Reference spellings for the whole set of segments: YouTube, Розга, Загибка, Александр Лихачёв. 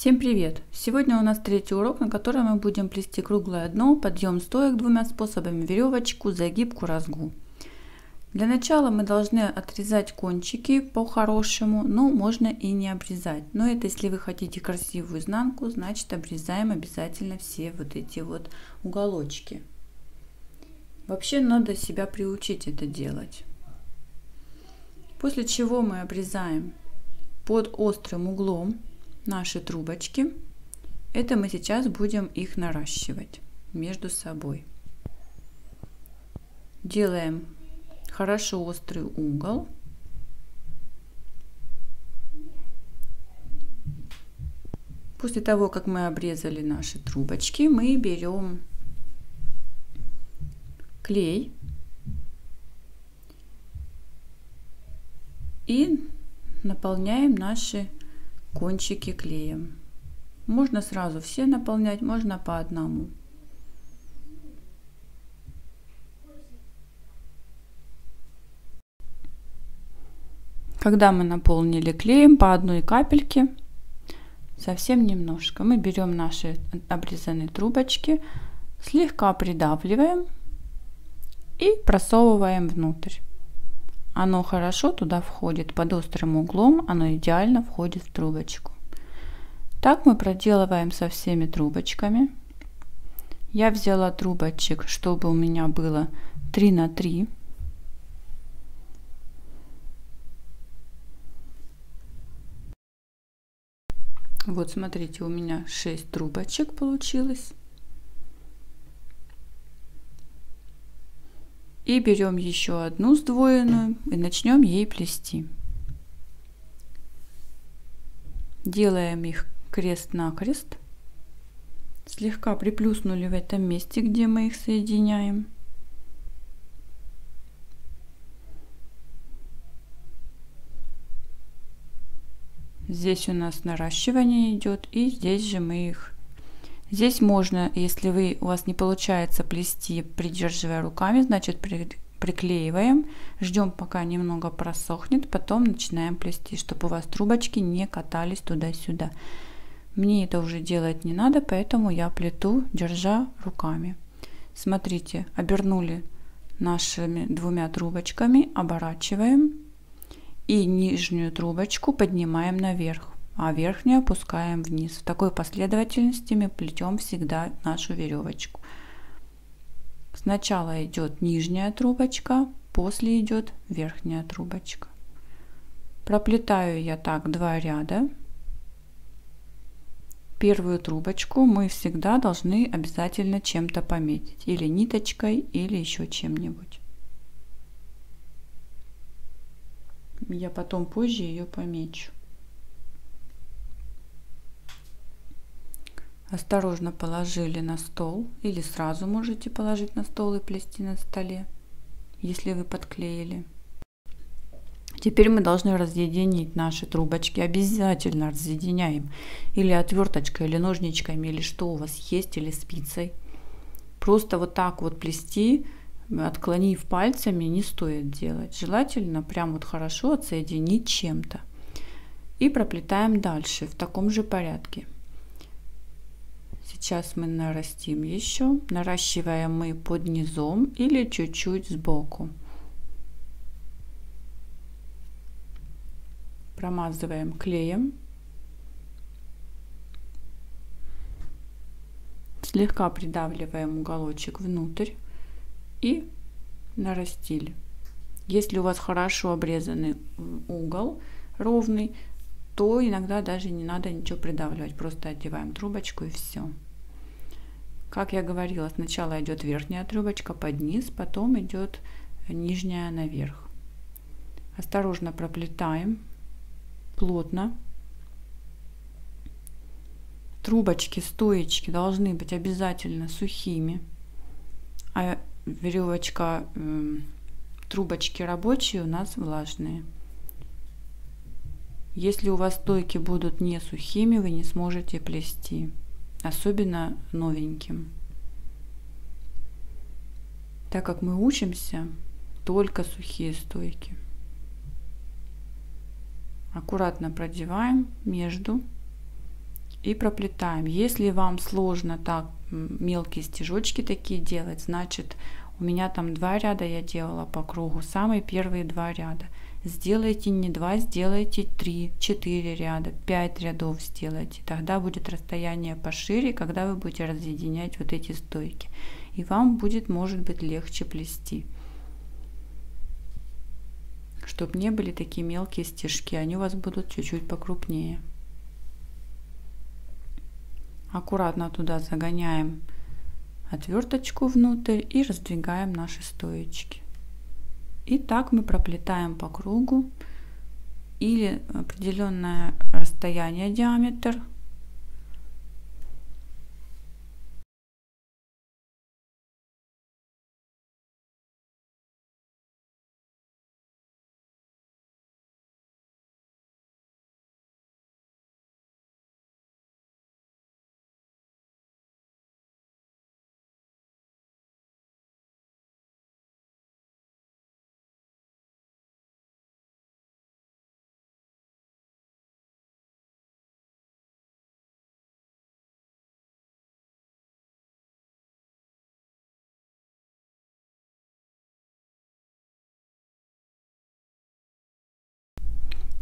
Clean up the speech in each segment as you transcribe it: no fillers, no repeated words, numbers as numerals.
Всем привет! Сегодня у нас третий урок, на котором мы будем плести круглое дно, подъем стоек двумя способами: веревочку, загибку, розгу. Для начала мы должны отрезать кончики по-хорошему, но можно и не обрезать. Но это если вы хотите красивую изнанку, значит обрезаем обязательно все вот эти вот уголочки. Вообще надо себя приучить это делать. После чего мы обрезаем под острым углом наши трубочки. Это мы сейчас будем их наращивать между собой. Делаем хорошо острый угол. После того, как мы обрезали наши трубочки, мы берем клей и наполняем наши кончики клеем. Можно сразу все наполнять, можно по одному. Когда мы наполнили клеем по одной капельке, совсем немножко, мы берем наши обрезанные трубочки, слегка придавливаем и просовываем внутрь. Оно хорошо туда входит, под острым углом оно идеально входит в трубочку. Так мы проделываем со всеми трубочками. Я взяла трубочек, чтобы у меня было 3 на 3. Вот смотрите, у меня 6 трубочек получилось. И берем еще одну сдвоенную и начнем ей плести. Делаем их крест-накрест. Слегка приплюснули в этом месте, где мы их соединяем. Здесь у нас наращивание идет, и здесь же мы их. Здесь можно, если у вас не получается плести, придерживая руками, значит приклеиваем, ждем, пока немного просохнет, потом начинаем плести, чтобы у вас трубочки не катались туда-сюда. Мне это уже делать не надо, поэтому я плету, держа руками. Смотрите, обернули нашими 2 трубочками, оборачиваем и нижнюю трубочку поднимаем наверх, а верхнюю опускаем вниз. В такой последовательности мы плетем всегда нашу веревочку. Сначала идет нижняя трубочка, после идет верхняя трубочка. Проплетаю я так 2 ряда. Первую трубочку мы всегда должны обязательно чем-то пометить, или ниточкой, или еще чем-нибудь. Я потом позже ее помечу. Осторожно положили на стол, или сразу можете положить на стол и плести на столе, если вы подклеили. Теперь мы должны разъединить наши трубочки. Обязательно разъединяем или отверточкой, или ножничками, или что у вас есть, или спицей. Просто вот так вот плести, отклонив пальцами, не стоит делать. Желательно прям вот хорошо отсоединить чем-то. И проплетаем дальше в таком же порядке. Сейчас мы нарастим еще, наращиваем мы под низом или чуть-чуть сбоку. Промазываем клеем. Слегка придавливаем уголочек внутрь и нарастили. Если у вас хорошо обрезанный угол, ровный, то иногда даже не надо ничего придавливать, просто одеваем трубочку и все. Как я говорила, сначала идет верхняя трубочка под низ, потом идет нижняя наверх. Осторожно проплетаем плотно. Трубочки, стоечки должны быть обязательно сухими, а веревочка, трубочки рабочие у нас влажные. Если у вас стойки будут не сухими, вы не сможете плести, особенно новеньким. Так как мы учимся, только сухие стойки. Аккуратно продеваем между и проплетаем. Если вам сложно так мелкие стежочки такие делать, значит, у меня там 2 ряда я делала по кругу, самые первые 2 ряда. Сделайте не 2, сделайте 3, 4 ряда, 5 рядов сделайте. Тогда будет расстояние пошире, когда вы будете разъединять вот эти стойки. И вам будет, может быть, легче плести. Чтобы не были такие мелкие стежки, они у вас будут чуть-чуть покрупнее. Аккуратно туда загоняем отверточку внутрь и раздвигаем наши стоечки. И так мы проплетаем по кругу или определенное расстояние, диаметр.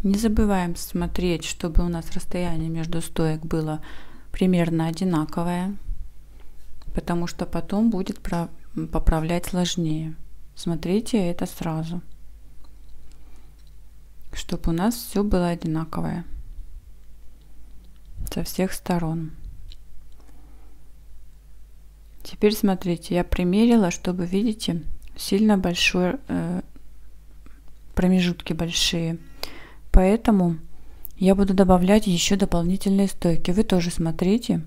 Не забываем смотреть, чтобы у нас расстояние между стоек было примерно одинаковое, потому что потом будет поправлять сложнее. Смотрите это сразу, чтобы у нас все было одинаковое со всех сторон. Теперь смотрите, я примерила, чтобы, видите, сильно большой, промежутки большие. Поэтому я буду добавлять еще дополнительные стойки. Вы тоже смотрите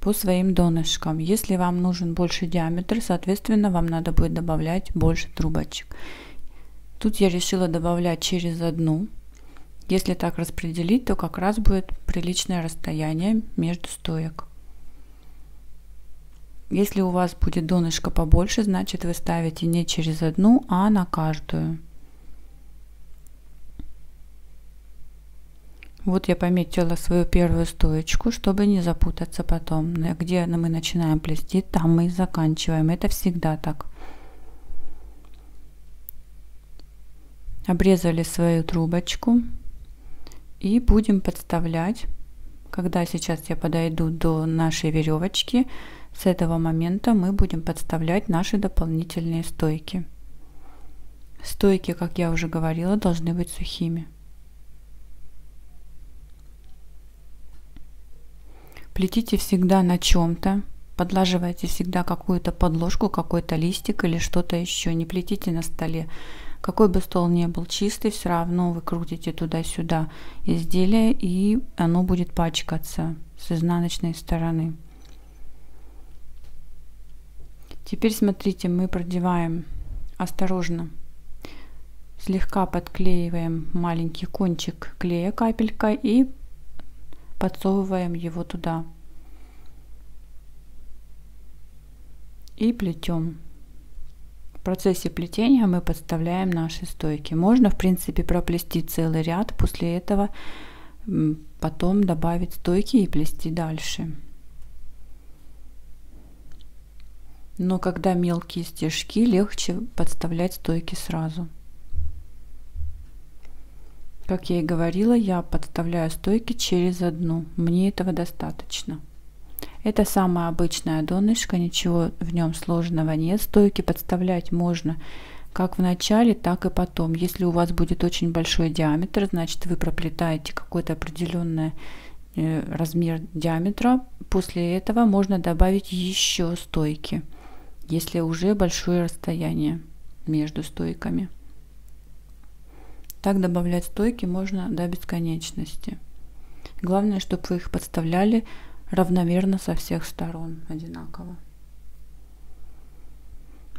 по своим донышкам. Если вам нужен больше диаметр, соответственно, вам надо будет добавлять больше трубочек. Тут я решила добавлять через одну. Если так распределить, то как раз будет приличное расстояние между стоек. Если у вас будет донышко побольше, значит, вы ставите не через одну, а на каждую. Вот я пометила свою первую стоечку, чтобы не запутаться потом. Где мы начинаем плести, там мы и заканчиваем. Это всегда так. Обрезали свою трубочку и будем подставлять. Когда сейчас я подойду до нашей веревочки, с этого момента мы будем подставлять наши дополнительные стойки. Стойки, как я уже говорила, должны быть сухими. Плетите всегда на чем-то, подлаживайте всегда какую-то подложку, какой-то листик или что-то еще. Не плетите на столе. Какой бы стол ни был чистый, все равно вы крутите туда-сюда изделие, и оно будет пачкаться с изнаночной стороны. Теперь смотрите, мы продеваем осторожно. Слегка подклеиваем маленький кончик клея капелькой и подсовываем его туда и плетем. В процессе плетения мы подставляем наши стойки. Можно, в принципе, проплести целый ряд, после этого потом добавить стойки и плести дальше. Но когда мелкие стежки, легче подставлять стойки сразу. Как я и говорила, я подставляю стойки через одну. Мне этого достаточно. Это самое обычное донышко, ничего в нем сложного нет. Стойки подставлять можно как в начале, так и потом. Если у вас будет очень большой диаметр, значит, вы проплетаете какой-то определенный размер диаметра. После этого можно добавить еще стойки, если уже большое расстояние между стойками. Так добавлять стойки можно до бесконечности. Главное, чтобы вы их подставляли равномерно со всех сторон, одинаково.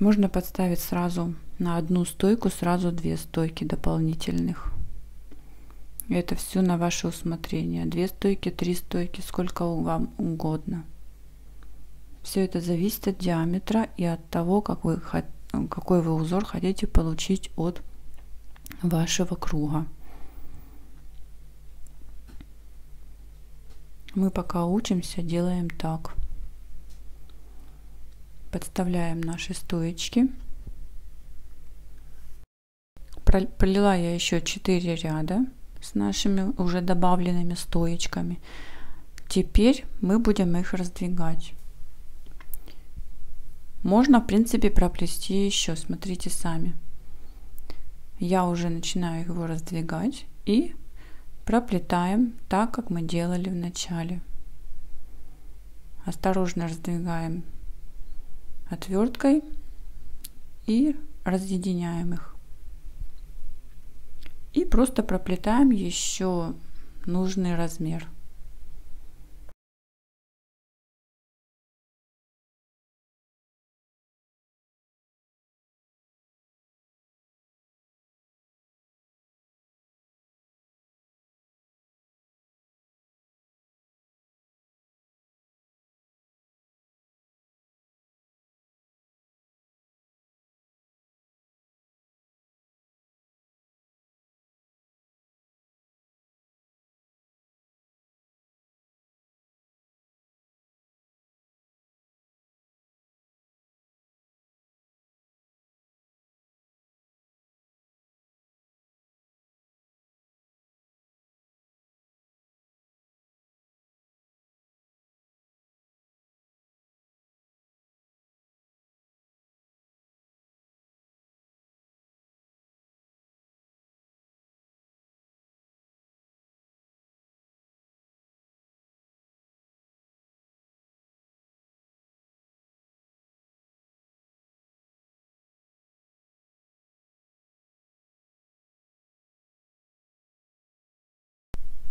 Можно подставить сразу на одну стойку, сразу 2 стойки дополнительных. Это все на ваше усмотрение. 2 стойки, 3 стойки, сколько вам угодно. Все это зависит от диаметра и от того, какой вы узор хотите получить от вашего круга. Мы пока учимся, делаем так. Подставляем наши стоечки. Пролила я еще 4 ряда с нашими уже добавленными стоечками. Теперь мы будем их раздвигать. Можно, в принципе, проплести еще. Смотрите сами. Я уже начинаю его раздвигать и проплетаем так, как мы делали в начале. Осторожно раздвигаем отверткой и разъединяем их. И просто проплетаем еще нужный размер.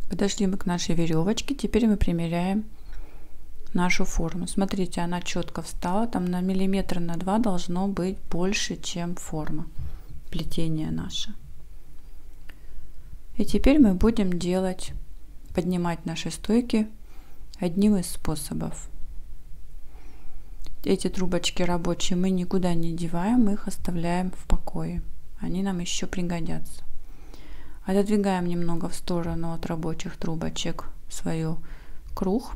Подошли мы к нашей веревочке, теперь мы примеряем нашу форму. Смотрите, она четко встала, там на миллиметр, на 2 должно быть больше, чем форма плетения наша. И теперь мы будем делать, поднимать наши стойки одним из способов. Эти трубочки рабочие мы никуда не деваем, мы их оставляем в покое, они нам еще пригодятся. Отодвигаем немного в сторону от рабочих трубочек свой круг.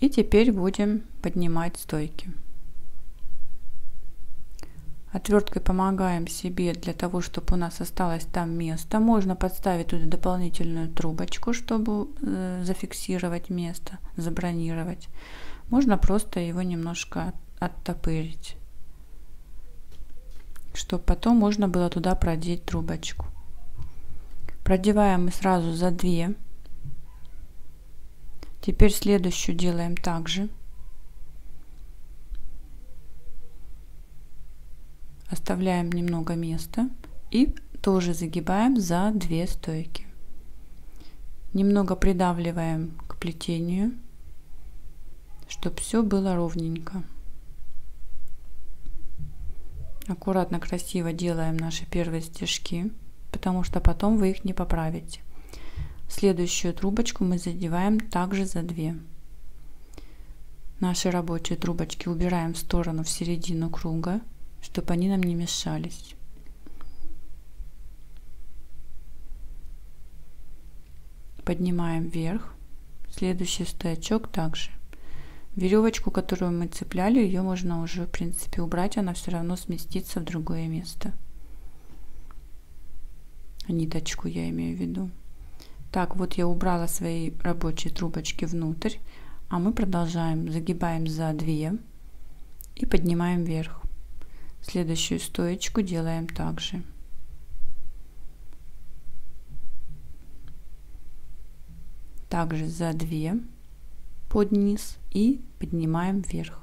И теперь будем поднимать стойки. Отверткой помогаем себе для того, чтобы у нас осталось там место. Можно подставить туда дополнительную трубочку, чтобы зафиксировать место, забронировать. Можно просто его немножко оттопырить, чтобы потом можно было туда продеть трубочку. Продеваем мы сразу за 2. Теперь следующую делаем так же. Оставляем немного места и тоже загибаем за 2 стойки. Немного придавливаем к плетению, чтобы все было ровненько. Аккуратно, красиво делаем наши первые стежки, потому что потом вы их не поправите. Следующую трубочку мы задеваем также за 2. Наши рабочие трубочки убираем в сторону, в середину круга, чтобы они нам не мешались. Поднимаем вверх. Следующий стоячок также. Веревочку, которую мы цепляли, ее можно уже, в принципе, убрать, она все равно сместится в другое место. Ниточку я имею в виду. Так, вот я убрала свои рабочие трубочки внутрь, а мы продолжаем, загибаем за 2 и поднимаем вверх. Следующую стоечку делаем также. Также за 2 под низ и поднимаем вверх.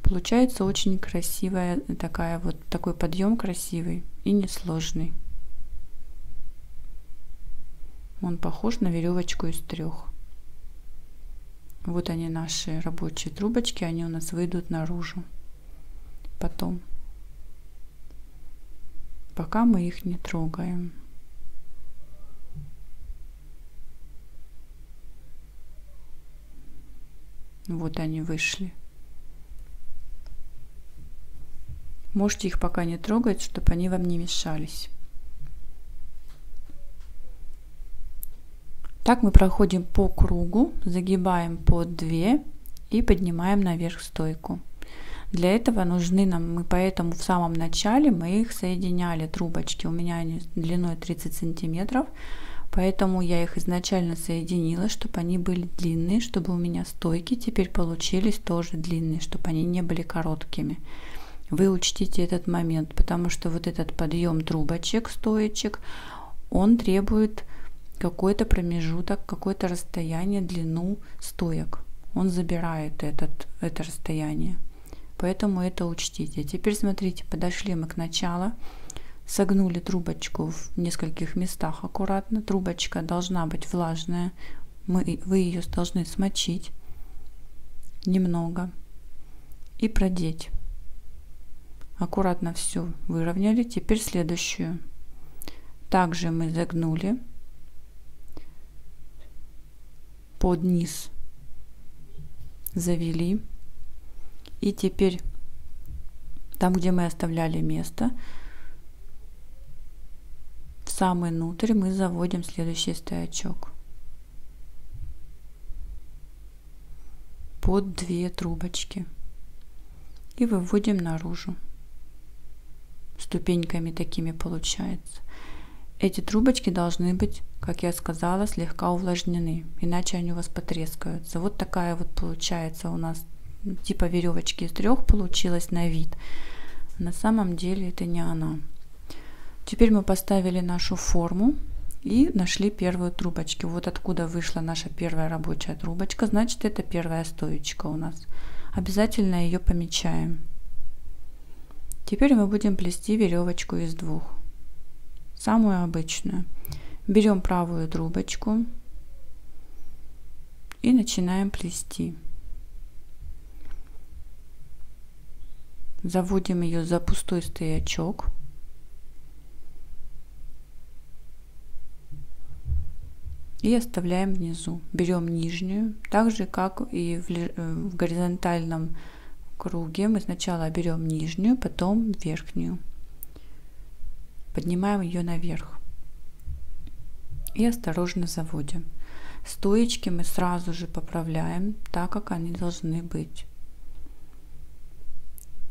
Получается очень красивая такая вот, такой подъем красивый и несложный. Он похож на веревочку из 3. Вот они, наши рабочие трубочки, они у нас выйдут наружу потом, пока мы их не трогаем. Вот они вышли. Можете их пока не трогать, чтобы они вам не мешались. Так мы проходим по кругу, загибаем по 2 и поднимаем наверх стойку. Для этого нужны нам, мы поэтому в самом начале мы их соединяли, трубочки. У меня они длиной 30 сантиметров, поэтому я их изначально соединила, чтобы они были длинные, чтобы у меня стойки теперь получились тоже длинные, чтобы они не были короткими. Вы учтите этот момент, потому что вот этот подъем трубочек, стоечек, он требует какой-то промежуток, какое-то расстояние, длину стоек. Он забирает это расстояние. Поэтому это учтите. Теперь смотрите, подошли мы к началу, согнули трубочку в нескольких местах аккуратно. Трубочка должна быть влажная. Вы ее должны смочить немного и продеть. Аккуратно все выровняли. Теперь следующую. Также мы загнули под низ, завели, и теперь там, где мы оставляли место, в самый внутрь мы заводим следующий стоячок под 2 трубочки и выводим наружу ступеньками, такими получается. Эти трубочки должны быть, как я сказала, слегка увлажнены, иначе они у вас потрескаются. Вот такая вот получается у нас типа веревочки из 3 получилась на вид. На самом деле это не она. Теперь мы поставили нашу форму и нашли первую трубочку. Вот откуда вышла наша первая рабочая трубочка, значит это первая стоечка у нас. Обязательно ее помечаем. Теперь мы будем плести веревочку из 2. Самую обычную. Берем правую трубочку и начинаем плести. Заводим ее за пустой стоячок. И оставляем внизу. Берем нижнюю. Так же, как и в горизонтальном круге, мы сначала берем нижнюю, потом верхнюю. Поднимаем ее наверх и осторожно заводим. Стоечки мы сразу же поправляем так, как они должны быть.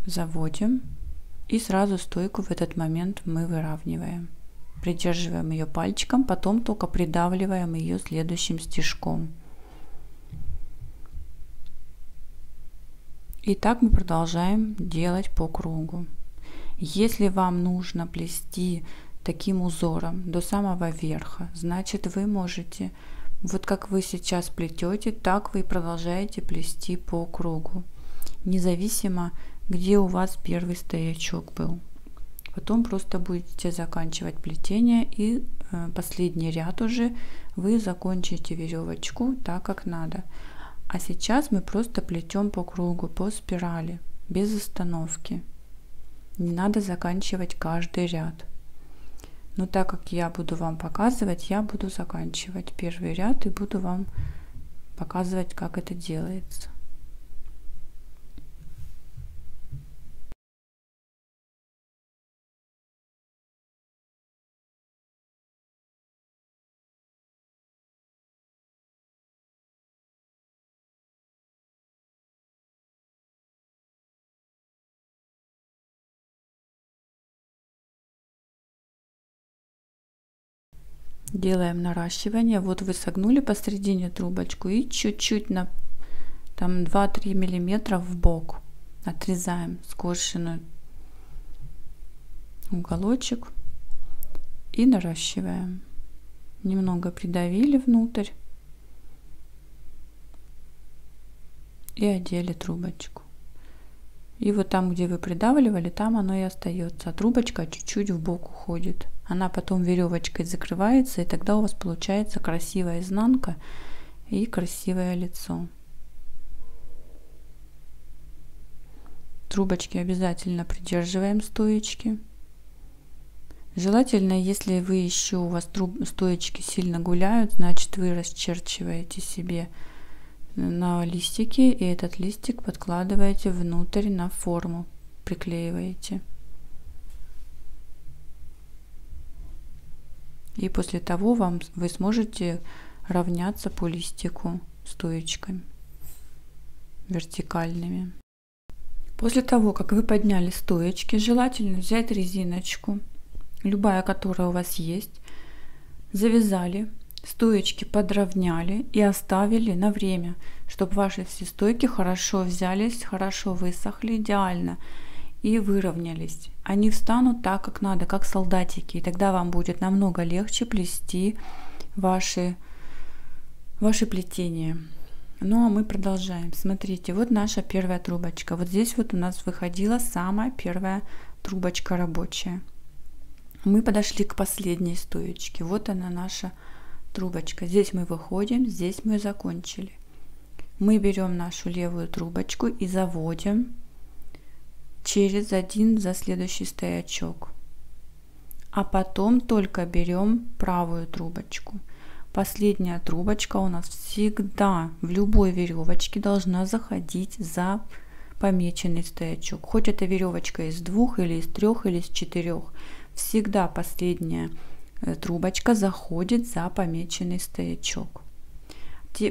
Заводим и сразу стойку в этот момент мы выравниваем. Придерживаем ее пальчиком, потом только придавливаем ее следующим стежком. И так мы продолжаем делать по кругу. Если вам нужно плести таким узором до самого верха, значит вы можете, вот как вы сейчас плетете, так вы и продолжаете плести по кругу, независимо, где у вас первый стоячок был. Потом просто будете заканчивать плетение, и последний ряд уже вы закончите веревочку так, как надо. А сейчас мы просто плетем по кругу, по спирали, без остановки. Не надо заканчивать каждый ряд. Но так как я буду вам показывать, я буду заканчивать первый ряд и буду вам показывать, как это делается. Делаем наращивание. Вот вы согнули посредине трубочку и чуть-чуть на там 2-3 миллиметра в бок отрезаем скошенную уголочек и наращиваем. Немного придавили внутрь и одели трубочку. И вот там, где вы придавливали, там оно и остается. А трубочка чуть-чуть в бок уходит. Она потом веревочкой закрывается, и тогда у вас получается красивая изнанка и красивое лицо. Трубочки обязательно придерживаем стоечки. Желательно, если вы еще у вас стоечки сильно гуляют, значит вы расчерчиваете себе на листике, и этот листик подкладываете внутрь на форму, приклеиваете. И после того вы сможете равняться по листику стоечками вертикальными. После того, как вы подняли стоечки, желательно взять резиночку, любая, которая у вас есть, завязали, стоечки подровняли и оставили на время, чтобы ваши все стойки хорошо взялись, хорошо высохли, идеально и выровнялись. Они встанут так, как надо, как солдатики, и тогда вам будет намного легче плести ваши плетения. Ну а мы продолжаем. Смотрите, вот наша первая трубочка. Вот здесь вот у нас выходила самая первая трубочка рабочая. Мы подошли к последней стоечке. Вот она, наша трубочка. Здесь мы выходим, здесь мы закончили. Мы берем нашу левую трубочку и заводим через один за следующий стоячок, а потом только берем правую трубочку. Последняя трубочка у нас всегда в любой веревочке должна заходить за помеченный стоячок. Хоть это веревочка из двух, или из трех, или из четырех, всегда последняя трубочка заходит за помеченный стоячок.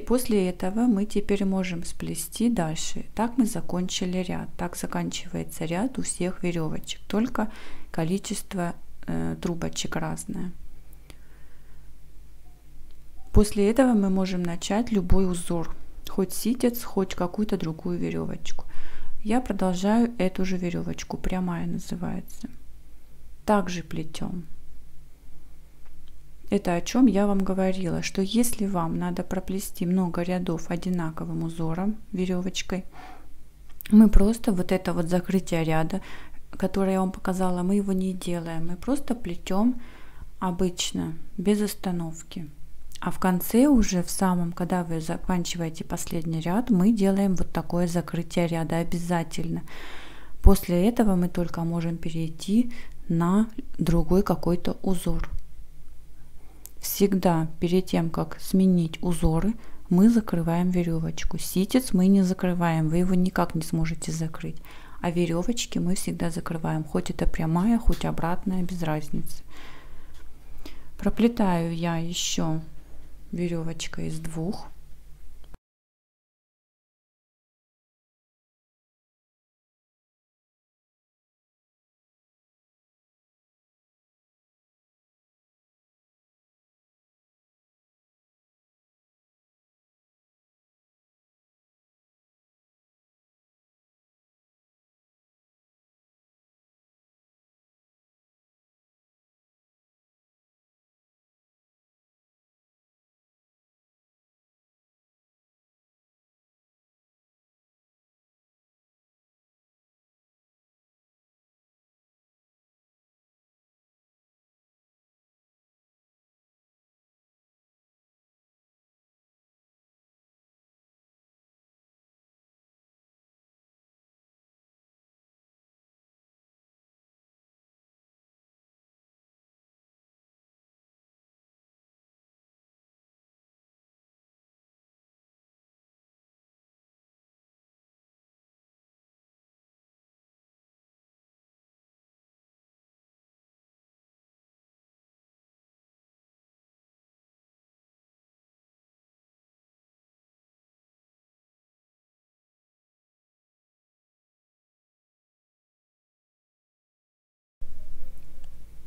После этого мы теперь можем сплести дальше. Так мы закончили ряд. Так заканчивается ряд у всех веревочек, только количество трубочек разное. После этого мы можем начать любой узор, хоть ситец, хоть какую-то другую веревочку. Я продолжаю эту же веревочку, прямая называется. Также плетем. Это о чем я вам говорила, что если вам надо проплести много рядов одинаковым узором, веревочкой, мы просто вот это вот закрытие ряда, которое я вам показала, мы его не делаем, мы просто плетем обычно, без остановки. А в конце уже, в самом, когда вы заканчиваете последний ряд, мы делаем вот такое закрытие ряда обязательно. После этого мы только можем перейти на другой какой-то узор. Всегда перед тем, как сменить узоры, мы закрываем веревочку. Ситец мы не закрываем, вы его никак не сможете закрыть. А веревочки мы всегда закрываем, хоть это прямая, хоть обратная, без разницы. Проплетаю я еще веревочка из двух.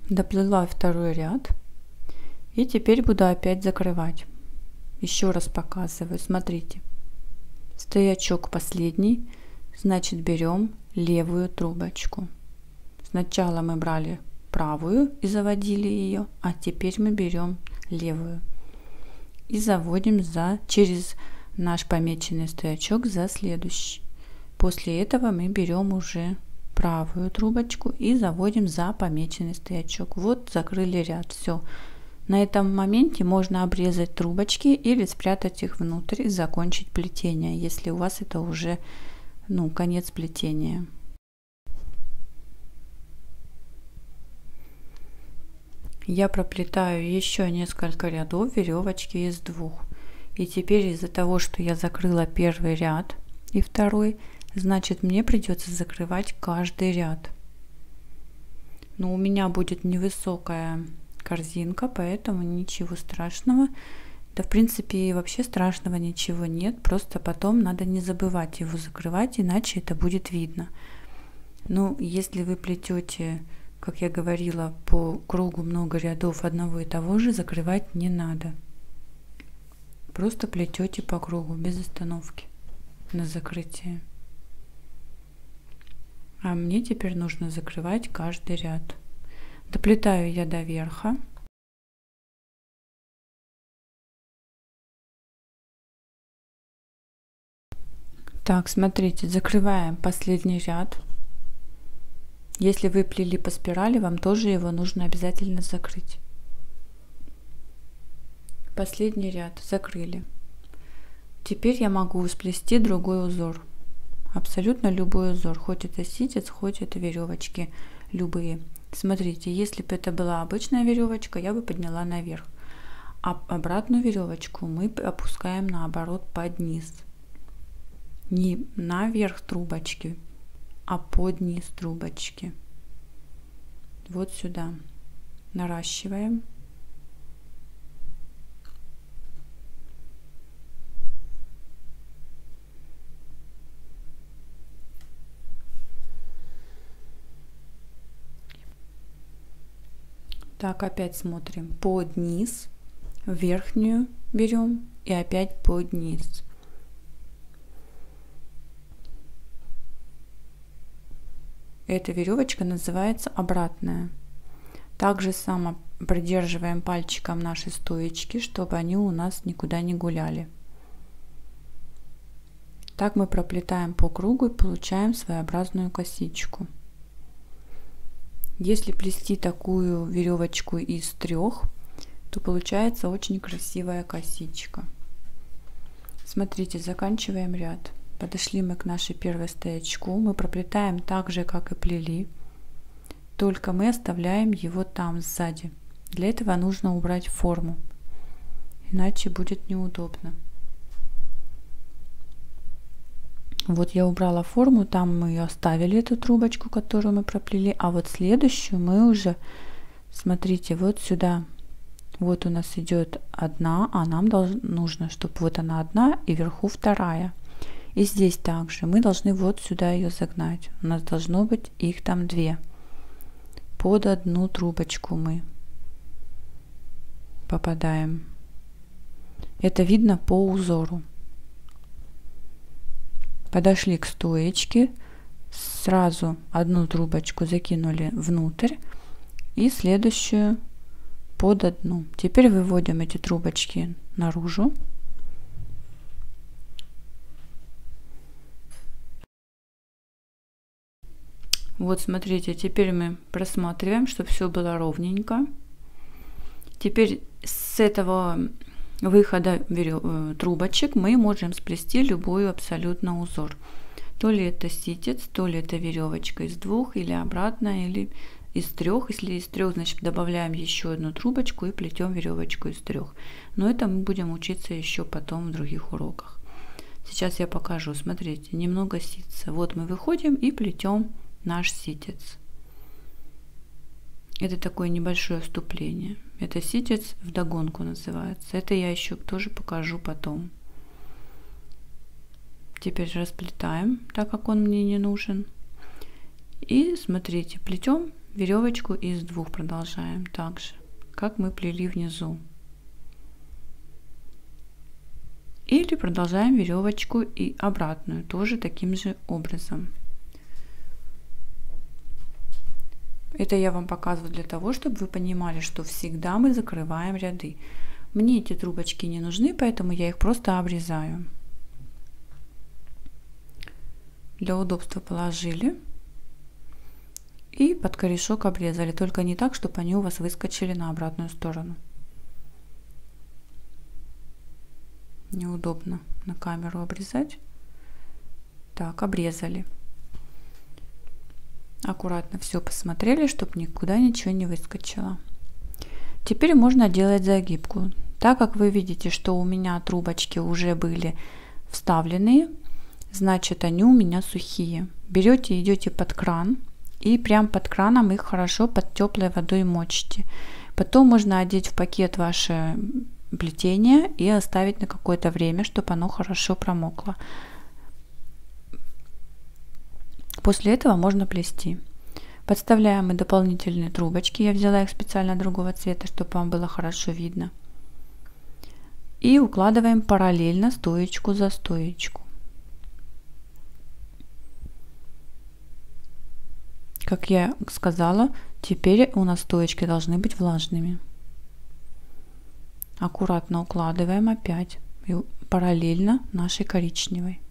Доплела второй ряд и теперь буду опять закрывать. Еще раз показываю, смотрите, стоячок последний, значит берем левую трубочку. Сначала мы брали правую и заводили ее, а теперь мы берем левую и заводим через наш помеченный стоячок за следующий. После этого мы берем уже правую трубочку и заводим за помеченный стоячок. Вот закрыли ряд, все. На этом моменте можно обрезать трубочки или спрятать их внутрь и закончить плетение, если у вас это уже, ну, конец плетения. Я проплетаю еще несколько рядов веревочки из двух. И теперь из-за того, что я закрыла первый ряд и второй, значит, мне придется закрывать каждый ряд. Но у меня будет невысокая корзинка, поэтому ничего страшного. Да, в принципе, вообще страшного ничего нет, просто потом надо не забывать его закрывать, иначе это будет видно. Ну, если вы плетете, как я говорила, по кругу много рядов одного и того же, закрывать не надо. Просто плетете по кругу, без остановки на закрытие. А мне теперь нужно закрывать каждый ряд. Доплетаю я до верха. Так, смотрите, закрываем последний ряд. Если вы плели по спирали, вам тоже его нужно обязательно закрыть. Последний ряд закрыли. Теперь я могу сплести другой узор. Абсолютно любой узор, хоть это ситец, хоть это веревочки, любые. Смотрите, если бы это была обычная веревочка, я бы подняла наверх, а обратную веревочку мы опускаем наоборот под низ, не наверх трубочки, а под низ трубочки, вот сюда наращиваем. Так, опять смотрим под низ, верхнюю берем и опять под низ. Эта веревочка называется обратная. Также само придерживаем пальчиком наши стоечки, чтобы они у нас никуда не гуляли. Так мы проплетаем по кругу и получаем своеобразную косичку. Если плести такую веревочку из трех, то получается очень красивая косичка. Смотрите, заканчиваем ряд. Подошли мы к нашей первой стоячку. Мы проплетаем так же, как и плели, только мы оставляем его там сзади. Для этого нужно убрать форму, иначе будет неудобно. Вот я убрала форму, там мы оставили эту трубочку, которую мы проплели, а вот следующую мы уже, смотрите, вот сюда, вот у нас идет одна, а нам нужно, чтобы вот она одна и вверху вторая. И здесь также мы должны вот сюда ее загнать, у нас должно быть их там две, под одну трубочку мы попадаем, это видно по узору. Подошли к стоечке, сразу одну трубочку закинули внутрь и следующую под одну. Теперь выводим эти трубочки наружу. Вот смотрите, теперь мы просматриваем, чтобы все было ровненько. Теперь с этого выхода трубочек мы можем сплести любой абсолютно узор, то ли это ситец, то ли это веревочка из двух или обратно, или из трех. Если из трех, значит добавляем еще одну трубочку и плетем веревочку из трех. Но это мы будем учиться еще потом в других уроках. Сейчас я покажу, смотрите, немного ситца. Вот мы выходим и плетем наш ситец. Это такое небольшое вступление. Это ситец вдогонку называется. Это я еще тоже покажу потом. Теперь расплетаем, так как он мне не нужен. И смотрите, плетем веревочку из двух. Продолжаем так же, как мы плели внизу. Или продолжаем веревочку и обратную, тоже таким же образом. Это я вам показываю для того, чтобы вы понимали, что всегда мы закрываем ряды. Мне эти трубочки не нужны, поэтому я их просто обрезаю. Для удобства положили и под корешок обрезали, только не так, чтобы они у вас выскочили на обратную сторону. Неудобно на камеру обрезать. Так, обрезали. Аккуратно все посмотрели, чтобы никуда ничего не выскочило. Теперь можно делать загибку. Так как вы видите, что у меня трубочки уже были вставленные, значит они у меня сухие. Берете, идете под кран и прям под краном их хорошо под теплой водой мочите. Потом можно одеть в пакет ваши плетение и оставить на какое-то время, чтобы оно хорошо промокло. После этого можно плести. Подставляем мы дополнительные трубочки. Я взяла их специально другого цвета, чтобы вам было хорошо видно. И укладываем параллельно стоечку за стоечку. Как я сказала, теперь у нас стоечки должны быть влажными. Аккуратно укладываем опять и параллельно нашей коричневой.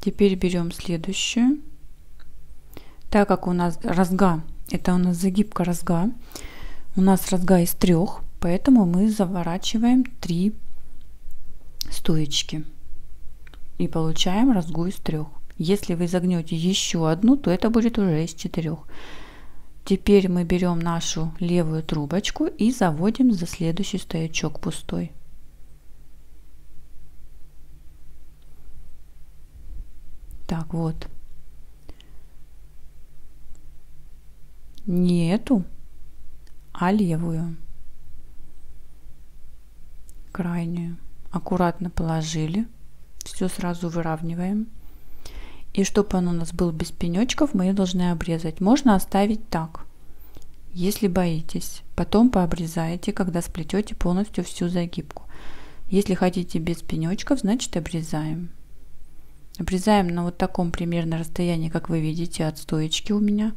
Теперь берем следующую. Так как у нас розга, это у нас загибка розга, у нас розга из 3, поэтому мы заворачиваем 3 стоечки и получаем розгу из 3. Если вы загнете еще одну, то это будет уже из 4. Теперь мы берем нашу левую трубочку и заводим за следующий стоячок пустой. Так вот. Не эту, а левую. Крайнюю. Аккуратно положили. Все сразу выравниваем. И чтобы он у нас был без пенечков, мы ее должны обрезать. Можно оставить так, если боитесь. Потом пообрезаете, когда сплетете полностью всю загибку. Если хотите без пенечков, значит обрезаем. Обрезаем на вот таком примерно расстоянии, как вы видите, от стоечки у меня.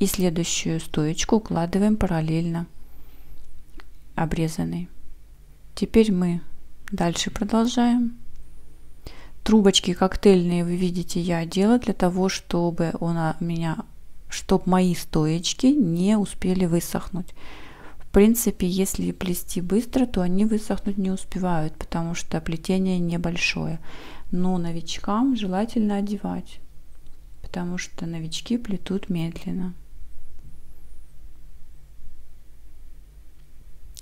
И следующую стоечку укладываем параллельно обрезанной. Теперь мы дальше продолжаем. Трубочки коктейльные, вы видите, я одела для того, чтобы мои стоечки не успели высохнуть. В принципе, если плести быстро, то они высохнуть не успевают, потому что плетение небольшое. Но новичкам желательно одевать, потому что новички плетут медленно.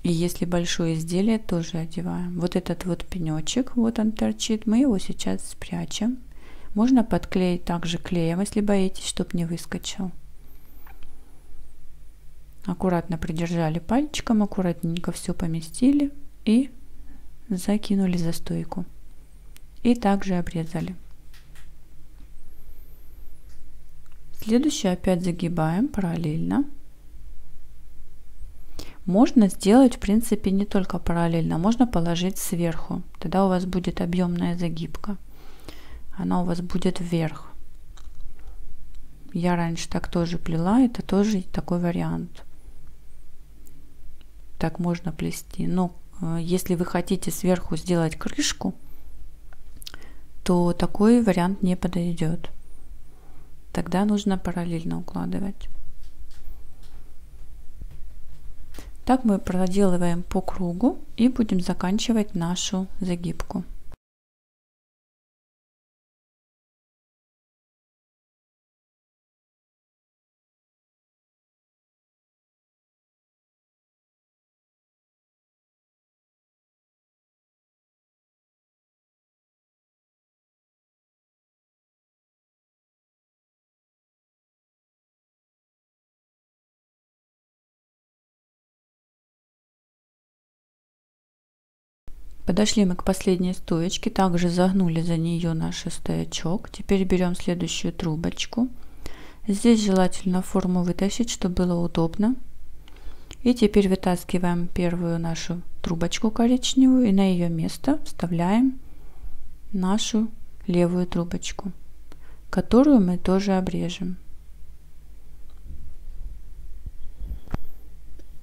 И если большое изделие, тоже одеваем. Вот этот вот пенечек, вот он торчит, мы его сейчас спрячем. Можно подклеить также клеем, если боитесь, чтобы не выскочил. Аккуратно придержали пальчиком, аккуратненько все поместили и закинули за стойку. И также обрезали. Следующее опять загибаем параллельно. Можно сделать, в принципе, не только параллельно, можно положить сверху. Тогда у вас будет объемная загибка. Она у вас будет вверх. Я раньше так тоже плела, это тоже такой вариант. Так можно плести. Но если вы хотите сверху сделать крышку, то такой вариант не подойдет. Тогда нужно параллельно укладывать. Так мы проделываем по кругу и будем заканчивать нашу загибку. Подошли мы к последней стоечке, также загнули за нее наш стоячок. Теперь берем следующую трубочку. Здесь желательно форму вытащить, чтобы было удобно. И теперь вытаскиваем первую нашу трубочку коричневую и на ее место вставляем нашу левую трубочку, которую мы тоже обрежем.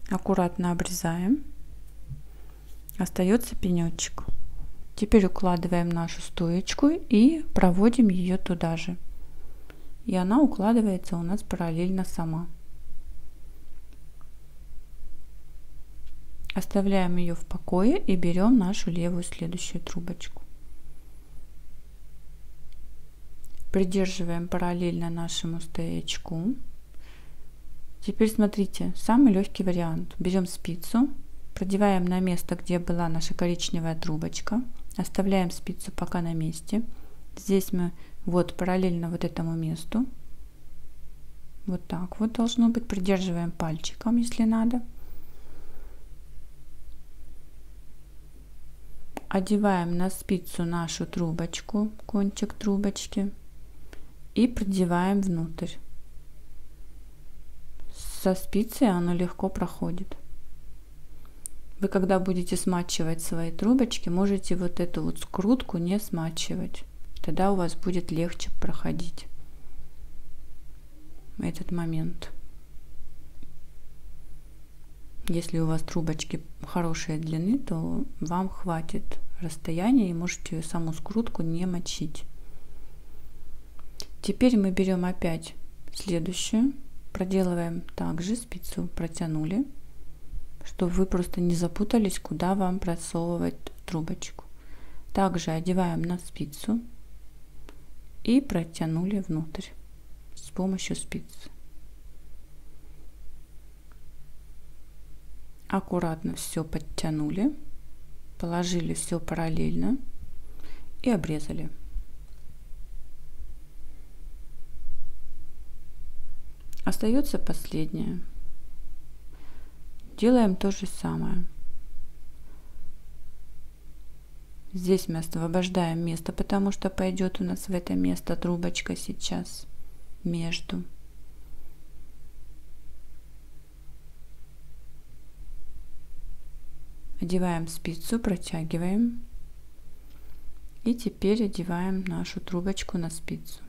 Аккуратно обрезаем. Остается пенечек. Теперь укладываем нашу стоечку и проводим ее туда же. И она укладывается у нас параллельно сама. Оставляем ее в покое и берем нашу левую следующую трубочку. Придерживаем параллельно нашему стоячку. Теперь смотрите, самый легкий вариант. Берем спицу. Продеваем на место, где была наша коричневая трубочка. Оставляем спицу пока на месте. Здесь мы вот параллельно вот этому месту. Вот так вот должно быть. Придерживаем пальчиком, если надо. Одеваем на спицу нашу трубочку, кончик трубочки, и продеваем внутрь. Со спицы оно легко проходит. Вы когда будете смачивать свои трубочки, можете вот эту вот скрутку не смачивать. Тогда у вас будет легче проходить этот момент. Если у вас трубочки хорошей длины, то вам хватит расстояния и можете саму скрутку не мочить. Теперь мы берем опять следующую, проделываем также спицу, протянули, чтобы вы просто не запутались, куда вам просовывать трубочку. Также одеваем на спицу и протянули внутрь с помощью спицы. Аккуратно все подтянули, положили все параллельно и обрезали. Остается последнее. Делаем то же самое. Здесь мы освобождаем место, потому что пойдет у нас в это место трубочка сейчас между. Одеваем спицу, протягиваем. И теперь одеваем нашу трубочку на спицу.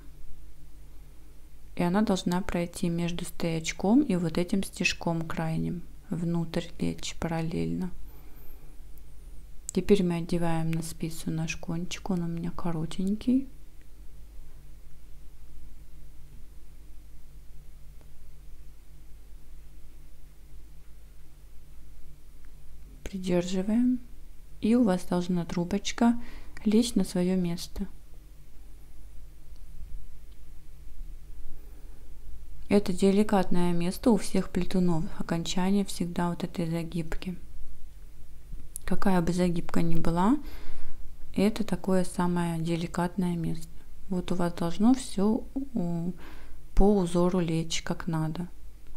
И она должна пройти между стоячком и вот этим стежком крайним. Внутрь лечь параллельно. Теперь мы одеваем на спицу наш кончик, он у меня коротенький. Придерживаем, и у вас должна трубочка лечь на свое место. Это деликатное место у всех плетунов. Окончание всегда вот этой загибки. Какая бы загибка ни была, это такое самое деликатное место. Вот у вас должно все по узору лечь как надо.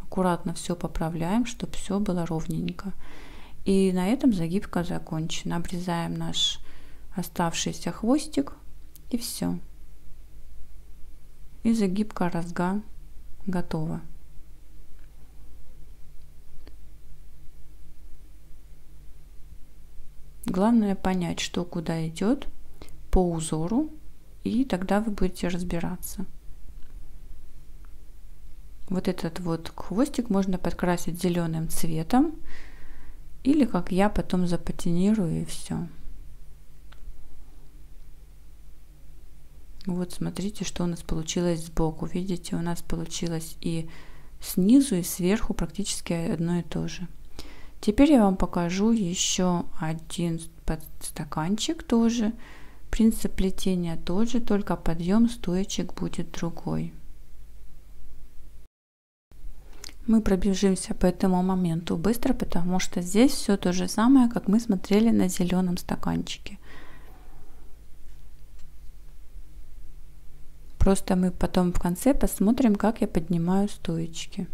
Аккуратно все поправляем, чтобы все было ровненько. И на этом загибка закончена. Обрезаем наш оставшийся хвостик и все. И загибка розга готово. Главное понять, что куда идет по узору, и тогда вы будете разбираться. Вот этот вот хвостик можно подкрасить зеленым цветом, или как я потом запатинирую, и все. Вот смотрите, что у нас получилось сбоку. Видите, у нас получилось и снизу, и сверху практически одно и то же. Теперь я вам покажу еще один подстаканчик тоже. Принцип плетения тот же, только подъем стоечек будет другой. Мы пробежимся по этому моменту быстро, потому что здесь все то же самое, как мы смотрели на зеленом стаканчике. Просто мы потом в конце посмотрим, как я поднимаю стоечки.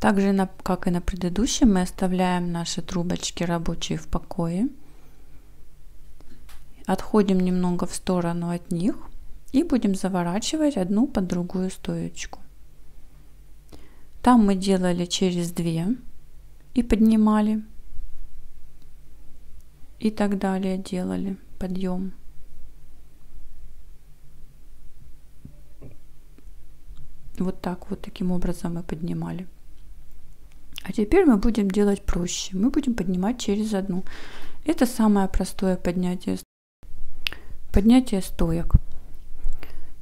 Также, как и на предыдущем, мы оставляем наши трубочки рабочие в покое. Отходим немного в сторону от них и будем заворачивать одну под другую стоечку. Там мы делали через две и поднимали, и так далее делали подъем. Вот так вот, таким образом мы поднимали. А теперь мы будем делать проще. Мы будем поднимать через одну. Это самое простое поднятие стоек.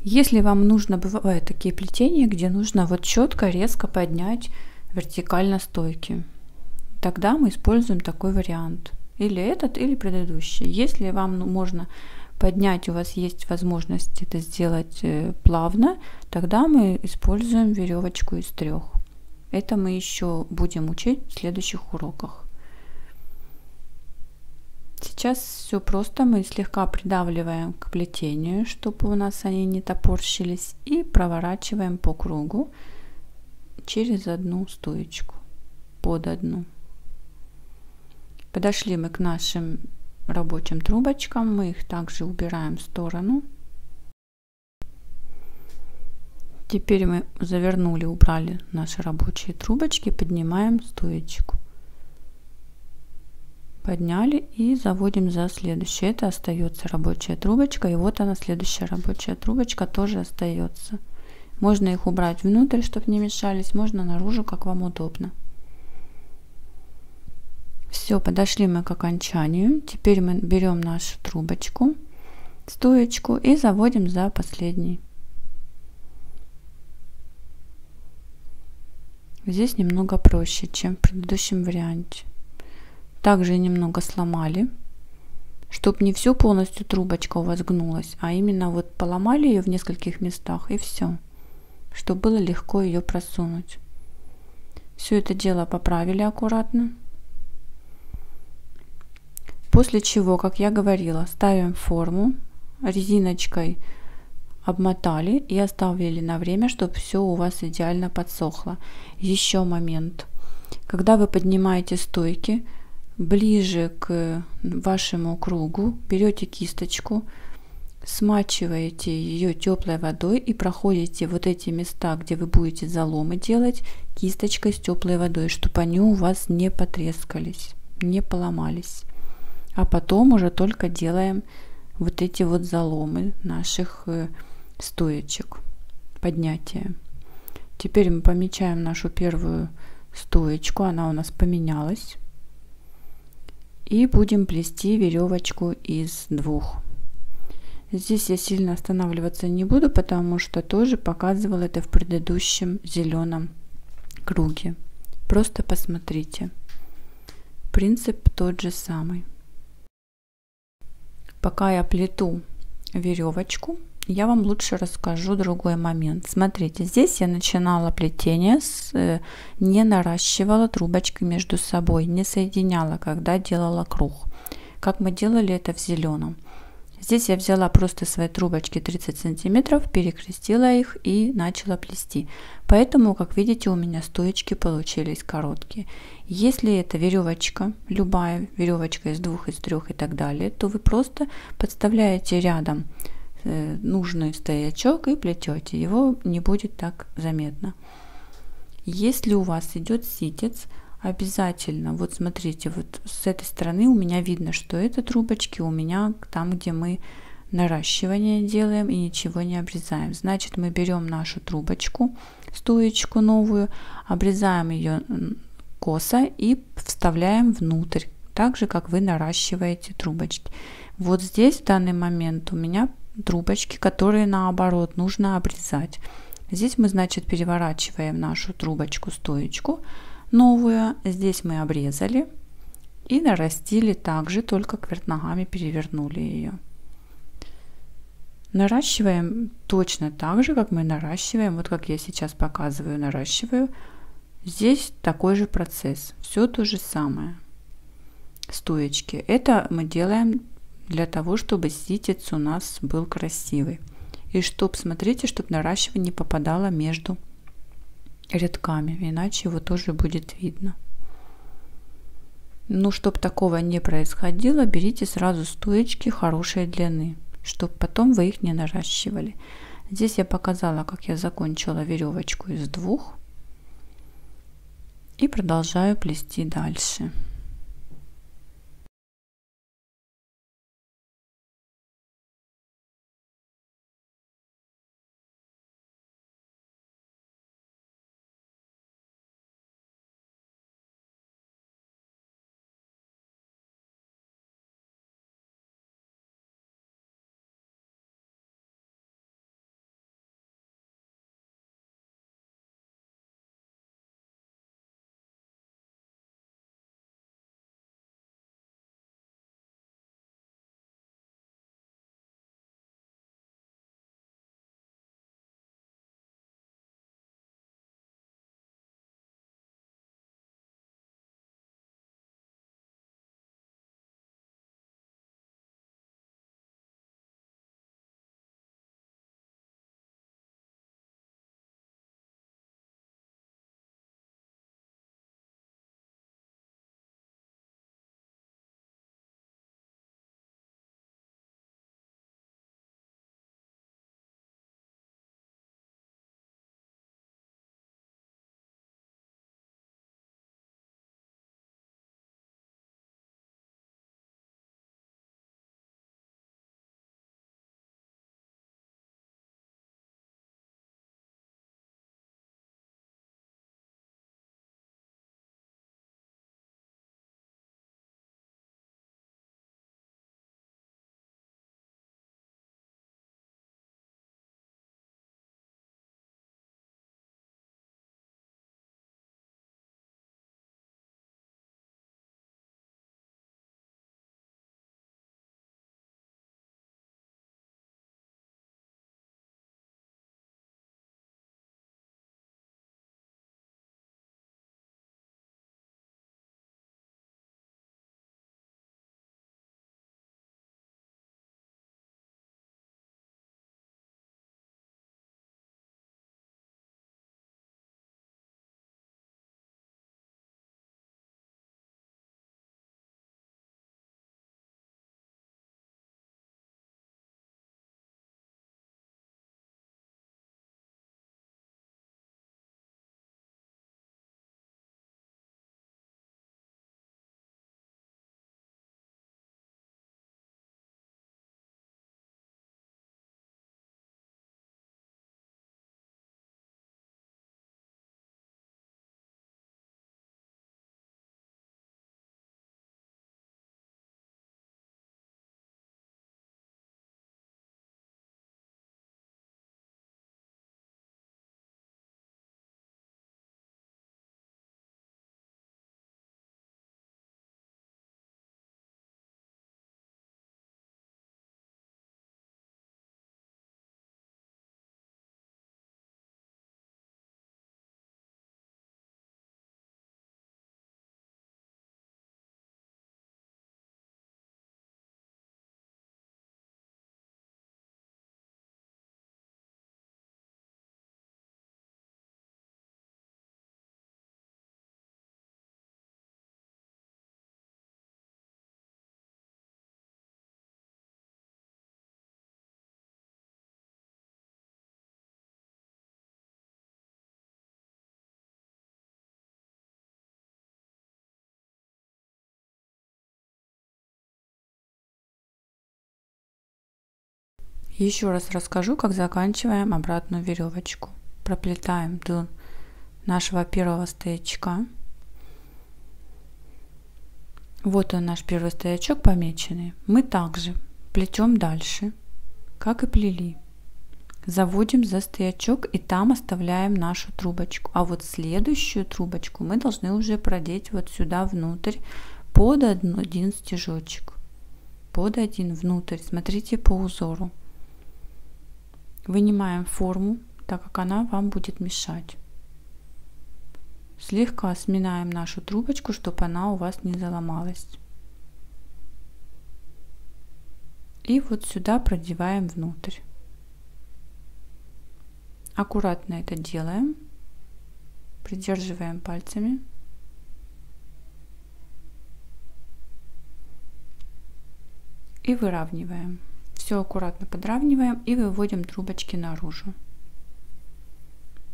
Если вам нужно, бывают такие плетения, где нужно вот четко, резко поднять вертикально стойки. Тогда мы используем такой вариант. Или этот, или предыдущий. Если вам можно поднять, у вас есть возможность это сделать плавно, тогда мы используем веревочку из трех. Это мы еще будем учить в следующих уроках. Сейчас все просто. Мы слегка придавливаем к плетению, чтобы у нас они не топорщились, и проворачиваем по кругу через одну стоечку, под одну. Подошли мы к нашим рабочим трубочкам, мы их также убираем в сторону. Теперь мы завернули, убрали наши рабочие трубочки, поднимаем стоечку. Подняли и заводим за следующее. Это остается рабочая трубочка, и вот она, следующая рабочая трубочка тоже остается. Можно их убрать внутрь, чтобы не мешались, можно наружу, как вам удобно. Все, подошли мы к окончанию. Теперь мы берем нашу трубочку, стоечку, и заводим за последний. Здесь немного проще, чем в предыдущем варианте. Также немного сломали, чтобы не всю полностью трубочка у вас гнулась, а именно вот поломали ее в нескольких местах, и все, чтобы было легко ее просунуть. Все это дело поправили аккуратно. После чего, как я говорила, ставим форму, резиночкой обмотали и оставили на время, чтобы все у вас идеально подсохло. Еще момент. Когда вы поднимаете стойки ближе к вашему кругу, берете кисточку, смачиваете ее теплой водой и проходите вот эти места, где вы будете заломы делать, кисточкой с теплой водой, чтобы они у вас не потрескались, не поломались. А потом уже только делаем вот эти вот заломы наших стоечек, поднятия. Теперь мы помечаем нашу первую стоечку, она у нас поменялась. И будем плести веревочку из двух. Здесь я сильно останавливаться не буду, потому что тоже показывала это в предыдущем зеленом круге. Просто посмотрите. Принцип тот же самый. Пока я плету веревочку, я вам лучше расскажу другой момент. Смотрите, здесь я начинала плетение, не наращивала трубочки между собой, не соединяла, когда делала круг, как мы делали это в зеленом. Здесь я взяла просто свои трубочки 30 сантиметров, перекрестила их и начала плести. Поэтому, как видите, у меня стоечки получились короткие. Если это веревочка, любая веревочка из двух, из трех и так далее, то вы просто подставляете рядом нужный стоячок и плетете. Его не будет так заметно. Если у вас идет ситец, обязательно, вот смотрите, вот с этой стороны у меня видно, что это трубочки у меня там, где мы наращивание делаем и ничего не обрезаем. Значит, мы берем нашу трубочку, стоечку новую, обрезаем ее косо и вставляем внутрь, так же, как вы наращиваете трубочки. Вот здесь в данный момент у меня трубочки, которые наоборот нужно обрезать. Здесь мы, значит, переворачиваем нашу трубочку, стоечку новую, здесь мы обрезали и нарастили также, только кверх ногами перевернули ее. Наращиваем точно так же, как мы наращиваем, вот как я сейчас показываю, наращиваю. Здесь такой же процесс, все то же самое. Стоечки. Это мы делаем для того, чтобы ситец у нас был красивый. И чтоб, смотрите, чтобы наращивание не попадало между рядками, иначе его тоже будет видно. Ну, чтобы такого не происходило, берите сразу стоечки хорошей длины, чтобы потом вы их не наращивали. Здесь я показала, как я закончила веревочку из двух и продолжаю плести дальше. Еще раз расскажу, как заканчиваем обратную веревочку. Проплетаем до нашего первого стоячка. Вот он, наш первый стоячок помеченный. Мы также плетем дальше, как и плели. Заводим за стоячок и там оставляем нашу трубочку. А вот следующую трубочку мы должны уже продеть вот сюда внутрь под один стежочек. Под один внутрь. Смотрите по узору. Вынимаем форму, так как она вам будет мешать. Слегка сминаем нашу трубочку, чтобы она у вас не заломалась. И вот сюда продеваем внутрь. Аккуратно это делаем. Придерживаем пальцами. И выравниваем. Все аккуратно подравниваем и выводим трубочки наружу.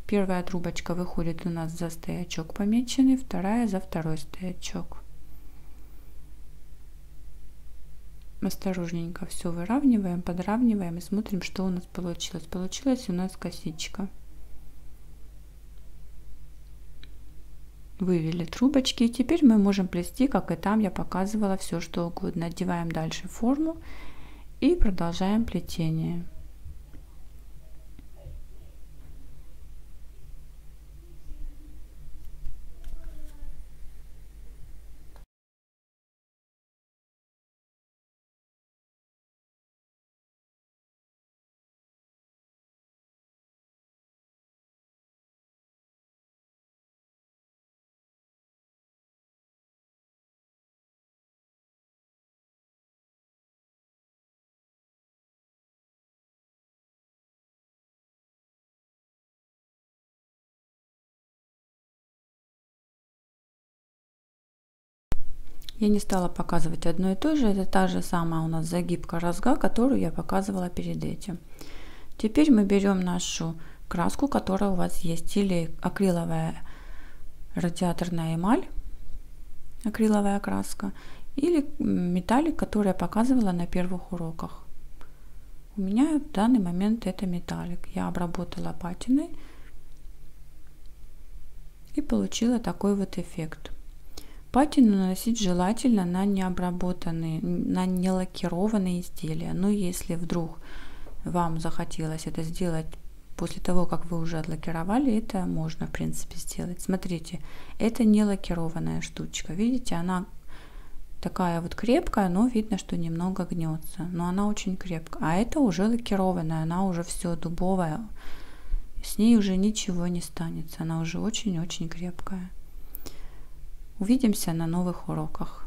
Первая трубочка выходит у нас за стоячок помеченный, вторая за второй стоячок. Осторожненько все выравниваем, подравниваем и смотрим, что у нас получилось. Получилась у нас косичка. Вывели трубочки, и теперь мы можем плести, как и там я показывала, все что угодно. Надеваем дальше форму и продолжаем плетение. Я не стала показывать одно и то же, это та же самая у нас загибка розга, которую я показывала перед этим. Теперь мы берем нашу краску, которая у вас есть, или акриловая радиаторная эмаль, акриловая краска, или металлик, который я показывала на первых уроках. У меня в данный момент это металлик. Я обработала патиной и получила такой вот эффект. Патину наносить желательно на необработанные, на нелакированные изделия. Но если вдруг вам захотелось это сделать после того, как вы уже отлакировали, это можно, в принципе, сделать. Смотрите, это не лакированная штучка. Видите, она такая вот крепкая, но видно, что немного гнется. Но она очень крепкая. А это уже лакированная, она уже все дубовая. С ней уже ничего не станется. Она уже очень-очень крепкая. Увидимся на новых уроках.